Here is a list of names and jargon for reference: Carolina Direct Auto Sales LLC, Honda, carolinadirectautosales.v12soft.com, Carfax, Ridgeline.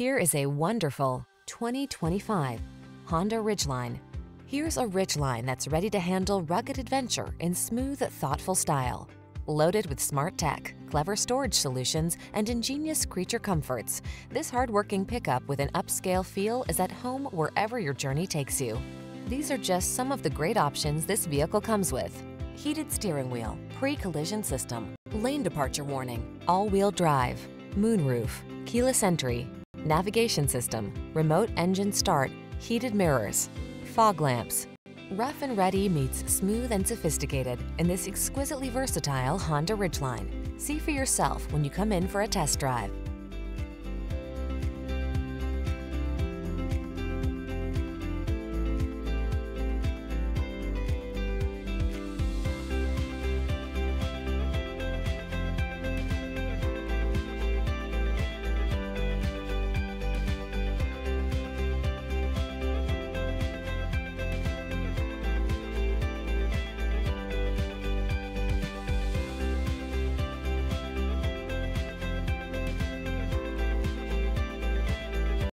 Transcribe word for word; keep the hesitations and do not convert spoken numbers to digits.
Here is a wonderful twenty twenty-five Honda Ridgeline. Here's a Ridgeline that's ready to handle rugged adventure in smooth, thoughtful style. Loaded with smart tech, clever storage solutions, and ingenious creature comforts, this hardworking pickup with an upscale feel is at home wherever your journey takes you. These are just some of the great options this vehicle comes with: heated steering wheel, pre-collision system, lane departure warning, all-wheel drive, moonroof, keyless entry, navigation system, remote engine start, heated mirrors, fog lamps. Rough and ready meets smooth and sophisticated in this exquisitely versatile Honda Ridgeline. See for yourself when you come in for a test drive.